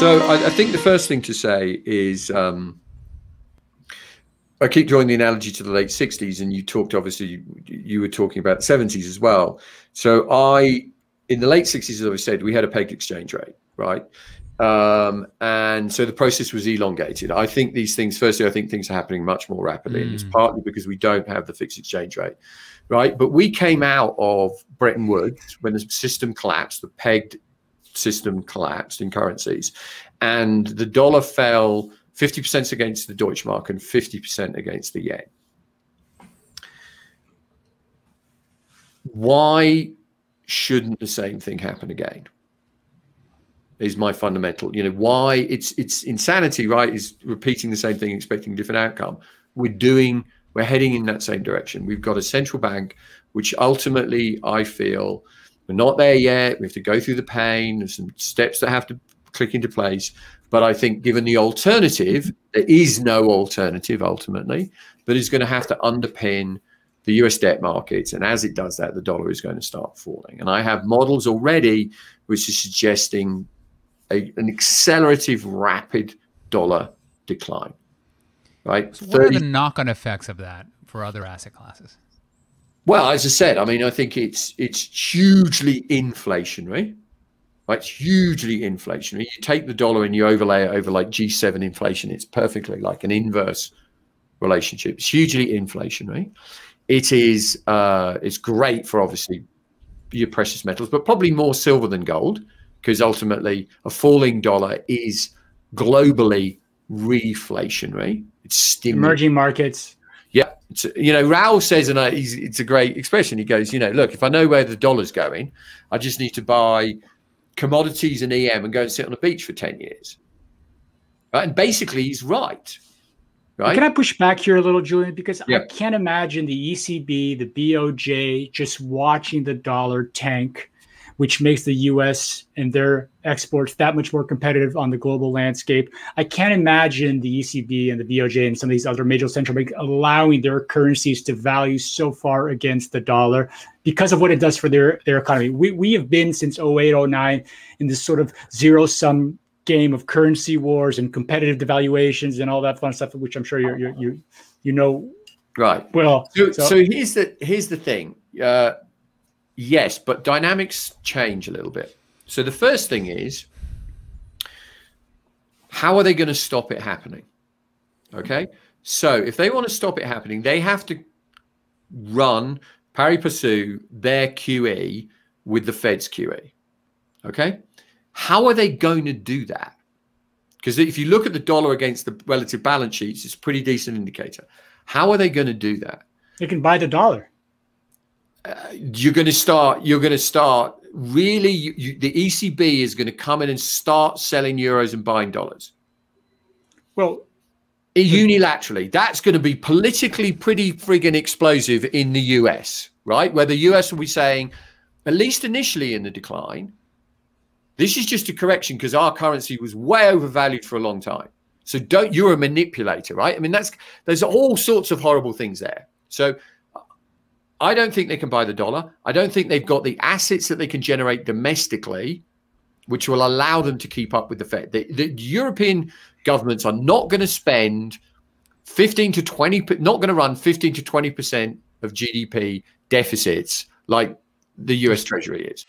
So I think the first thing to say is, I keep drawing the analogy to the late 60s, and you talked, obviously, you were talking about the 70s as well. So in the late 60s, as I said, we had a pegged exchange rate, right? And so the process was elongated. I think these things, firstly, I think things are happening much more rapidly. And it's partly because we don't have the fixed exchange rate, right? But we came out of Bretton Woods when the system collapsed, the pegged system collapsed in currencies, and the dollar fell 50% against the Deutsche Mark and 50% against the yen. Why shouldn't the same thing happen again? Is my fundamental, why it's insanity, right? Is repeating the same thing, expecting a different outcome. We're heading in that same direction. We've got a central bank, which ultimately I feel we're not there yet. We have to go through the pain. There's some steps that have to click into place. But I think given the alternative, there is no alternative ultimately, but it's going to have to underpin the US debt markets. And as it does that, the dollar is going to start falling. And I have models already, which is suggesting an accelerative, rapid dollar decline, right? So what are the knock-on effects of that for other asset classes? Well, as I said, I mean, I think it's hugely inflationary, right? It's hugely inflationary. You take the dollar and you overlay it over like G7 inflation. It's perfectly like an inverse relationship. It's hugely inflationary. It is, it's great for obviously your precious metals, but probably more silver than gold, because ultimately a falling dollar is globally reflationary. It's stimulating. Emerging markets. Yeah. It's, Raoul says, and it's a great expression. He goes, look, if I know where the dollar's going, I just need to buy commodities and EM and go and sit on a beach for 10 years. Right? And basically he's right. Right? Can I push back here a little, Julian? Because I can't imagine the ECB, the BOJ just watching the dollar tank, which makes the U.S. and their exports that much more competitive on the global landscape. I can't imagine the ECB and the BOJ and some of these other major central banks allowing their currencies to value so far against the dollar because of what it does for their economy. We have been since 08, 09 in this sort of zero-sum game of currency wars and competitive devaluations and all that fun stuff, which I'm sure you know. Right. Well, so here's the thing. Yes, but dynamics change a little bit. So the first thing is, how are they going to stop it happening? Okay. So if they want to stop it happening, they have to pursue their QE with the Fed's QE. Okay. How are they going to do that? Because if you look at the dollar against the relative balance sheets, it's a pretty decent indicator. How are they going to do that? They can buy the dollar. You're going to start really, the ECB is going to come in and start selling euros and buying dollars. Well, unilaterally, that's going to be politically pretty friggin' explosive in the US, right? Where the US will be saying, at least initially in the decline, this is just a correction because our currency was way overvalued for a long time. So you're a manipulator, right? I mean, there's all sorts of horrible things there. So I don't think they can buy the dollar. I don't think they've got the assets that they can generate domestically, which will allow them to keep up with the Fed. The European governments are not going to spend 15 to 20, not going to run 15 to 20% of GDP deficits like the US Treasury is.